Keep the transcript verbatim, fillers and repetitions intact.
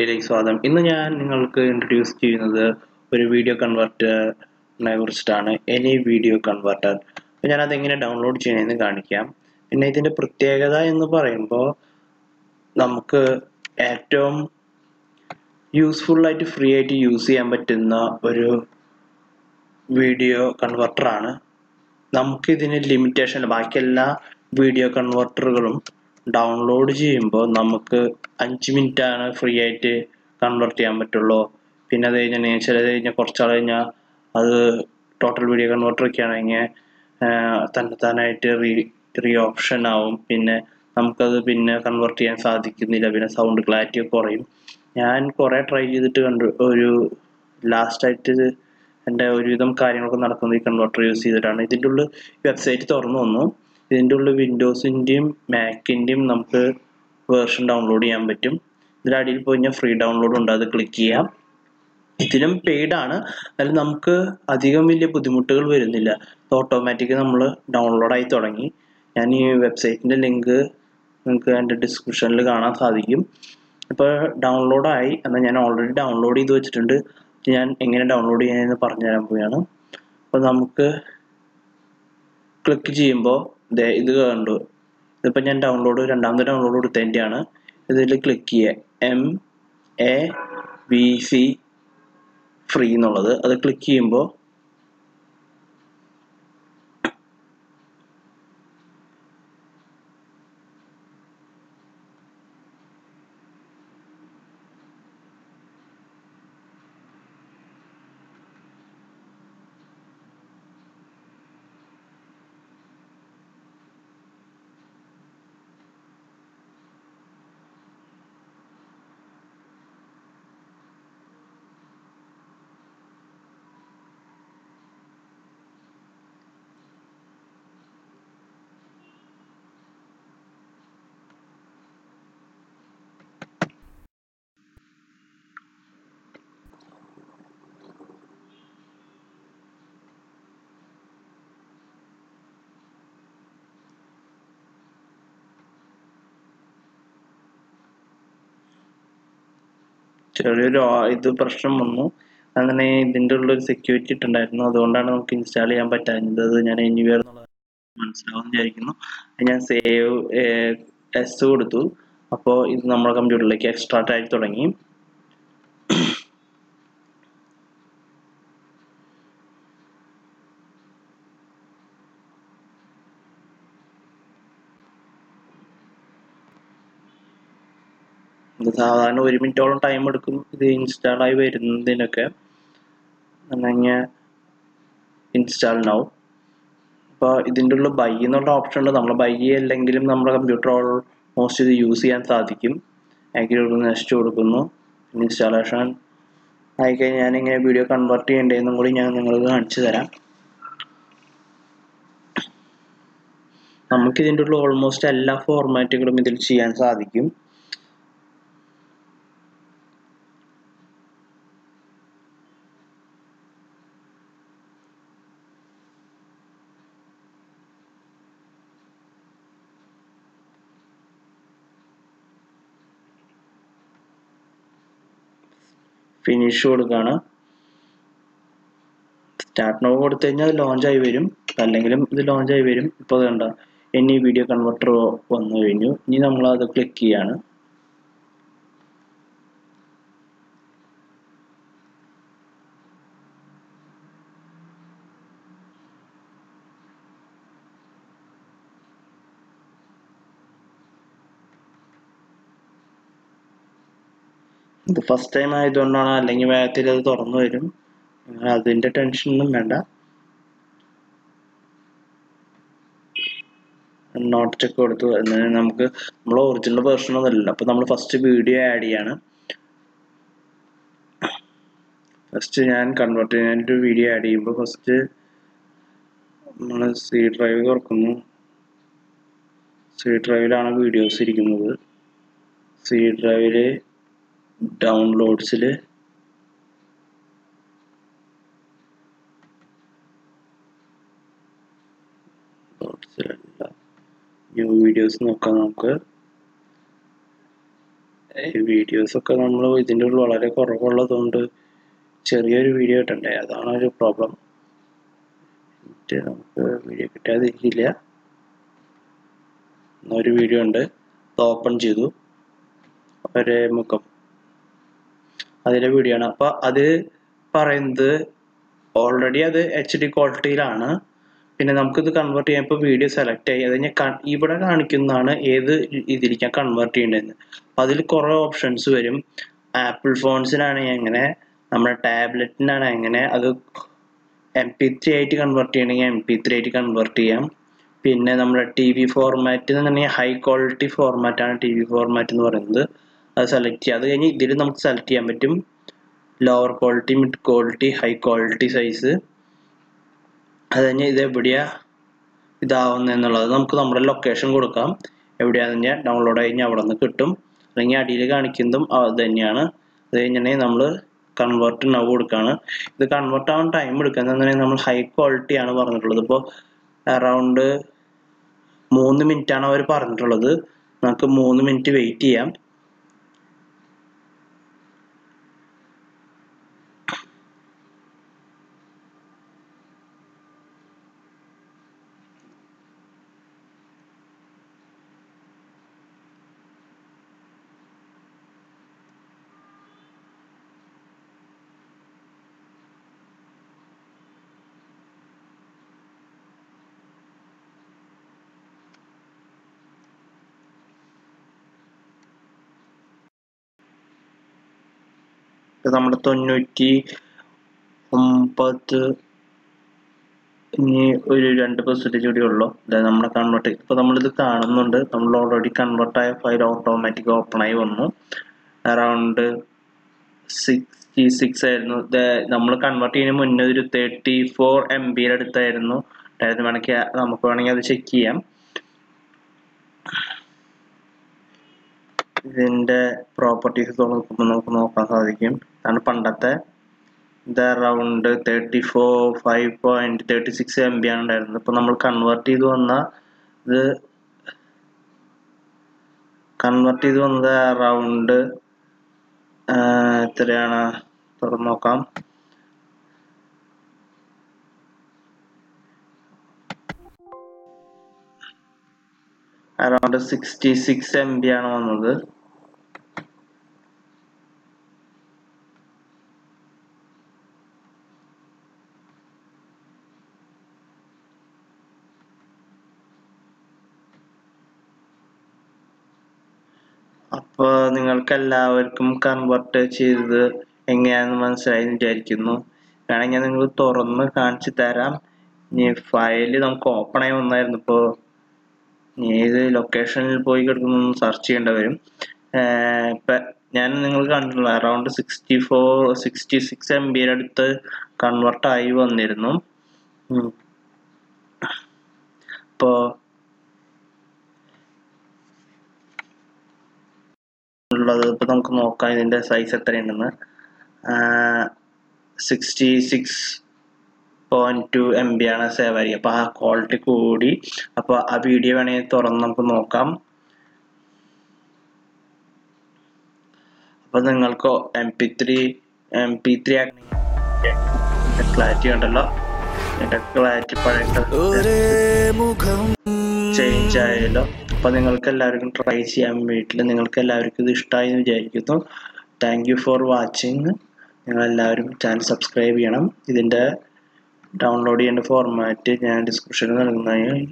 വീഡിയോയിലേക്ക് സ്വാഗതം. ഇന്ന് ഞാൻ നിങ്ങൾക്ക് ഇൻട്രൊഡ്യൂസ് ചെയ്യുന്നത് ഒരു വീഡിയോ കൺവെർട്ടറിനെ കുറിച്ചിട്ടാണ്, എനി വീഡിയോ കൺവെർട്ടർ. അപ്പോൾ ഞാനത് എങ്ങനെ ഡൗൺലോഡ് ചെയ്യണമെന്ന് കാണിക്കാം. പിന്നെ ഇതിൻ്റെ പ്രത്യേകത എന്ന് പറയുമ്പോൾ നമുക്ക് ഏറ്റവും യൂസ്ഫുള്ളായിട്ട് ഫ്രീ ആയിട്ട് യൂസ് ചെയ്യാൻ പറ്റുന്ന ഒരു വീഡിയോ കൺവെർട്ടറാണ്. നമുക്കിതിന് ലിമിറ്റേഷൻ, ബാക്കിയെല്ലാ വീഡിയോ കൺവെർട്ടറുകളും ഡൗൺലോഡ് ചെയ്യുമ്പോൾ നമുക്ക് അഞ്ച് മിനിറ്റാണ് ഫ്രീ ആയിട്ട് കൺവേർട്ട് ചെയ്യാൻ പറ്റുള്ളൂ. പിന്നെ അത് കഴിഞ്ഞാൽ ചിലത് കഴിഞ്ഞാൽ കുറച്ചാൾ കഴിഞ്ഞാൽ അത് ടോട്ടൽ വീഡിയോ കൺവേർട്ടറൊക്കെ ആണെങ്കിൽ തന്നെത്താനായിട്ട് റീ റീ ഓപ്ഷൻ ആവും. പിന്നെ നമുക്കത് പിന്നെ കൺവേർട്ട് ചെയ്യാൻ സാധിക്കുന്നില്ല. പിന്നെ സൗണ്ട് ക്ലാരിറ്റി കുറയും. ഞാൻ കുറേ ട്രൈ ചെയ്തിട്ട് കണ്ടു, ഒരു ലാസ്റ്റായിട്ട് എൻ്റെ ഒരുവിധം കാര്യങ്ങളൊക്കെ നടക്കുന്നത് ഈ കൺവേർട്ടർ യൂസ് ചെയ്തിട്ടാണ്. ഇതിൻ്റെ ഉള്ളിൽ വെബ്സൈറ്റ് തുറന്നു വന്നു. ഇതിൻ്റെ ഉള്ളിൽ വിൻഡോസിൻ്റെയും മാക്കിൻ്റെയും നമുക്ക് വേർഷൻ ഡൗൺലോഡ് ചെയ്യാൻ പറ്റും. ഇതിൻ്റെ അടിയിൽ പോയി കഴിഞ്ഞാൽ ഫ്രീ ഡൗൺലോഡ് ഉണ്ട്, അത് ക്ലിക്ക് ചെയ്യാം. ഇതിലും പെയ്ഡാണ്, അതിൽ നമുക്ക് അധികം വലിയ ബുദ്ധിമുട്ടുകൾ വരുന്നില്ല. ഓട്ടോമാറ്റിക്ക് നമ്മൾ ഡൗൺലോഡായി തുടങ്ങി. ഞാൻ ഈ വെബ്സൈറ്റിൻ്റെ ലിങ്ക് നിങ്ങൾക്ക് എൻ്റെ ഡിസ്ക്രിപ്ഷനിൽ കാണാൻ സാധിക്കും. ഇപ്പോൾ ഡൗൺലോഡായി. എന്നാൽ ഞാൻ ഓൾറെഡി ഡൗൺലോഡ് ചെയ്ത് വെച്ചിട്ടുണ്ട്. ഞാൻ എങ്ങനെ ഡൗൺലോഡ് ചെയ്യാനെന്ന് പറഞ്ഞു തരാൻ പോവുകയാണ്. അപ്പോൾ നമുക്ക് ക്ലിക്ക് ചെയ്യുമ്പോൾ ദേ ഇത് കണ്ടു. ഇതിപ്പോൾ ഞാൻ ഡൗൺലോഡ് രണ്ടാമത്തെ ഡൗൺലോഡ് കൊടുത്തതിൻ്റെയാണ്. ഇതിൽ ക്ലിക്ക് ചെയ്യുക, M A V C free എന്നുള്ളത്. അത് ക്ലിക്ക് ചെയ്യുമ്പോൾ ചെറിയൊരു ഇത് പ്രശ്നം വന്നു. അങ്ങനെ ഇതിൻ്റെ ഉള്ളൊരു സെക്യൂരിറ്റി ഇട്ടുണ്ടായിരുന്നു, അതുകൊണ്ടാണ് നമുക്ക് ഇൻസ്റ്റാൾ ചെയ്യാൻ പറ്റാഞ്ഞത്. അത് ഞാൻ എനിവേർ എന്നുള്ളത് മനസ്സിലാവുമെന്ന് വിചാരിക്കുന്നു. ഞാൻ സേവ് എസ് കൊടുത്തു. അപ്പോൾ ഇത് നമ്മുടെ കമ്പ്യൂട്ടറിലേക്ക് എക്സ്ട്രാക്റ്റ് ആയി തുടങ്ങി. സാധാരണ ഒരു മിനിറ്റോളം ടൈം എടുക്കും ഇത് ഇൻസ്റ്റാളായി വരുന്നതിനൊക്കെ. അങ്ങനെ ഇൻസ്റ്റാളിനാവും. അപ്പോൾ ഇതിൻ്റെ ഉള്ള ബൈ എന്നുള്ള ഓപ്ഷനുണ്ട്. നമ്മൾ ബൈ അല്ലെങ്കിലും നമ്മുടെ കമ്പ്യൂട്ടർ ഓൾമോസ്റ്റ് ഇത് യൂസ് ചെയ്യാൻ സാധിക്കും. ആക്രി നെക്സ്റ്റ് കൊടുക്കുന്നു. ഇൻസ്റ്റാളേഷൻ ആയിക്കഴിഞ്ഞാൽ ഞാനിങ്ങനെ വീഡിയോ കൺവേർട്ട് ചെയ്യേണ്ടതെന്നും കൂടി ഞാൻ നിങ്ങൾക്ക് കാണിച്ചു തരാം. നമുക്കിതിൻ്റെ ഉള്ള ഓൾമോസ്റ്റ് എല്ലാ ഫോർമാറ്റുകളും ഇതിൽ ചെയ്യാൻ സാധിക്കും. ഫിനിഷ് കൊടുക്കുകയാണ്. സ്റ്റാർട്ട് നൗ കൊടുത്തു കഴിഞ്ഞാൽ അത് ലോഞ്ചായി വരും, അല്ലെങ്കിലും ഇത് ലോഞ്ചായി വരും. ഇപ്പോൾ അത് കണ്ട എനി വീഡിയോ കൺവെർട്ടർ വന്നു കഴിഞ്ഞു. ഇനി നമ്മളത് ക്ലിക്ക് ചെയ്യാണ്. ഇത് ഫസ്റ്റ് ടൈം ആയതുകൊണ്ടാണ്, അല്ലെങ്കിൽ വേഗത്തിൽ അത് തുറന്നു വരും. അതിൻ്റെ ടെൻഷനൊന്നും വേണ്ട. നോട്ട് ചെക്ക് കൊടുത്തു. നമുക്ക് നമ്മൾ ഒറിജിനൽ വേർഷൻ ഒന്നുമല്ലല്ലോ. അപ്പോൾ നമ്മൾ ഫസ്റ്റ് വീഡിയോ ആഡ് ചെയ്യാണ്. ഫസ്റ്റ് ഞാൻ കൺവേർട്ട് ചെയ്യാനായിട്ട് വീഡിയോ ആഡ് ചെയ്യുമ്പോൾ ഫസ്റ്റ് നമ്മൾ സി ഡ്രൈവ് തുറക്കുന്നു. സി ഡ്രൈവിലാണ് വീഡിയോസ് ഇരിക്കുന്നത്. സി ഡ്രൈവിൽ ഡൗൺലോഡ്സിൽ ന്യൂ വീഡിയോസ് നോക്കാം. നമുക്ക് videos ഒക്കെ നമ്മൾ ഇതിൻ്റെ ഉള്ളിൽ വളരെ കുറവുള്ളതുകൊണ്ട് ചെറിയൊരു വീഡിയോ ഇട്ടണ്ടേ അതാണ് ഒരു പ്രോബ്ലം നമുക്ക് വീഡിയോ കിട്ടാതിരിക്കില്ല ഒരു വീഡിയോ ഉണ്ട് ഓപ്പൺ ചെയ്തു ഒരു മുഖം അതിലെ വീഡിയോ ആണ് അപ്പോൾ അത് പറയുന്നത് ഓൾറെഡി അത് എച്ച്ഡി ക്വാളിറ്റിയിലാണ് പിന്നെ നമുക്ക് ഇത് കൺവേർട്ട് ചെയ്യുമ്പോൾ വീഡിയോ സെലക്ട് ചെയ്യാതെ ഞാൻ ഇവിടെ കാണിക്കുന്നതാണ് ഏത് ഇതിലേക്ക് കൺവേർട്ട് ചെയ്യേണ്ടതെന്ന് അതിൽ കുറേ ഓപ്ഷൻസ് വരും ആപ്പിൾ ഫോൺസിനാണ് എങ്ങനെ നമ്മുടെ ടാബ്ലറ്റിനാണ് എങ്ങനെ അത് എം പി ത്രീ ആയിട്ട് കൺവേർട്ട് ചെയ്യണമെങ്കിൽ എം പി ത്രീ ആയിട്ട് കൺവേർട്ട് ചെയ്യാം പിന്നെ നമ്മുടെ ടി വി ഫോർമാറ്റ് എന്ന് പറഞ്ഞാൽ ഹൈ ക്വാളിറ്റി ഫോർമാറ്റാണ് ടി വി ഫോർമാറ്റ് എന്ന് പറയുന്നത് അത് സെലക്ട് ചെയ്യുക അത് കഴിഞ്ഞ് ഇതിൽ നമുക്ക് സെലക്ട് ചെയ്യാൻ പറ്റും lower quality mid quality high quality size അത് കഴിഞ്ഞ് ഇത് എവിടെയാണ് ഇതാവുന്നതെന്നുള്ളത് നമുക്ക് നമ്മുടെ ലൊക്കേഷൻ കൊടുക്കാം എവിടെയാണെന്ന് കഴിഞ്ഞാൽ ഡൗൺലോഡ് കഴിഞ്ഞാൽ അവിടെ നിന്ന് കിട്ടും അല്ലെങ്കിൽ അടിയിൽ കാണിക്കുന്നതും അത് തന്നെയാണ് അത് കഴിഞ്ഞിട്ടുണ്ടെങ്കിൽ നമ്മൾ കൺവേർട്ട് നൗ കൊടുക്കുകയാണ് ഇത് കൺവേർട്ട് ആവാൻ ടൈം എടുക്കുന്നത് നമ്മൾ ഹൈ ക്വാളിറ്റിയാണ് പറഞ്ഞിട്ടുള്ളത് ഇപ്പോൾ അറൗണ്ട് മൂന്ന് മിനിറ്റാണ് അവർ പറഞ്ഞിട്ടുള്ളത് നമുക്ക് മൂന്ന് മിനിറ്റ് വെയിറ്റ് ചെയ്യാം നമ്മുടെ തൊണ്ണൂറ്റി ഒമ്പത് ഇനി ഒരു രണ്ട് പെർസെൻറ്റേജ് കൂടി ഉള്ളൂ അതായത് നമ്മുടെ കൺവേർട്ട് ഇപ്പോൾ നമ്മളിത് കാണുന്നുണ്ട് നമ്മൾ ഓൾറെഡി കൺവേർട്ടായ ഫയൽ ഓട്ടോമാറ്റിക് ഓപ്പൺ ആയി വന്നു അറൗണ്ട് സിക്സ്റ്റി സിക്സ് ആയിരുന്നു നമ്മൾ കൺവേർട്ട് ചെയ്യുന്നതിന് മുന്നേ ഒരു തേർട്ടി ഫോർ എം ബിയുടെ അടുത്തായിരുന്നു അതായത് വേണമെങ്കിൽ നമുക്ക് വേണമെങ്കിൽ അത് ചെക്ക് ചെയ്യാം ഇതിൻ്റെ പ്രോപ്പർട്ടീസ് നോക്കുമ്പോൾ നമുക്ക് നോക്കാൻ സാധിക്കും കാരണം പണ്ടത്തെ ഇത് around thirty four five point thirty six M B ആണ് ഉണ്ടായിരുന്നത് ഇപ്പോൾ നമ്മൾ കൺവേർട്ട് ചെയ്ത് വന്ന ഇത് കൺവേർട്ട് ചെയ്ത് വന്നത് അറൗണ്ട് എത്രയാണ് തുറന്ന് നോക്കാം around sixty six M B ആണ് വന്നത് അപ്പോൾ നിങ്ങൾക്ക് എല്ലാവർക്കും കൺവേർട്ട് ചെയ്തത് എങ്ങനെയാണെന്ന് മനസ്സിലായി വിചാരിക്കുന്നു വേണമെങ്കിൽ നിങ്ങൾ തുറന്ന് കാണിച്ചു തരാം ഇനി ഫയൽ നമുക്ക് ഓപ്പൺ ആയി വന്നായിരുന്നു ഇപ്പോൾ ഏത് ലൊക്കേഷനിൽ പോയി കിടക്കുന്നൊന്നും സെർച്ച് ചെയ്യേണ്ട വരും ഇപ്പം ഞാൻ നിങ്ങൾ കണ്ടിട്ടുള്ള around sixty four sixty six M ബിയുടെ അടുത്ത് കൺവേർട്ടായി വന്നിരുന്നു അപ്പോൾ ഉള്ളത് ഇപ്പോൾ നമുക്ക് നോക്കാം ഇതിൻ്റെ സൈസ് എത്രയുണ്ടെന്ന് sixty six point two M B ആണ് സേവ് ആയിരിക്കും അപ്പോൾ ആ ക്വാളിറ്റി കൂടി അപ്പോൾ ആ വീഡിയോ വേണമെങ്കിൽ തുറന്ന് നമുക്ക് നോക്കാം അപ്പോൾ നിങ്ങൾക്ക് M P three M P three ആക്കണമെങ്കിൽ ക്ലാരിറ്റി ഉണ്ടല്ലോ ക്ലാരിറ്റി ചേഞ്ച് ആയല്ലോ അപ്പോൾ നിങ്ങൾക്ക് എല്ലാവർക്കും ട്രൈ ചെയ്യാൻ വീട്ടിൽ നിങ്ങൾക്ക് എല്ലാവർക്കും ഇത് ഇഷ്ടമായി എന്ന് വിചാരിക്കുന്നു താങ്ക് യു ഫോർ വാച്ചിങ് നിങ്ങളെല്ലാവരും ചാനൽ സബ്സ്ക്രൈബ് ചെയ്യണം ഇതിൻ്റെ ഡൗൺലോഡ് ചെയ്യേണ്ട ഫോർമാറ്റ് ഞാൻ ഡിസ്ക്രിപ്ഷനിൽ നൽകുന്നതായി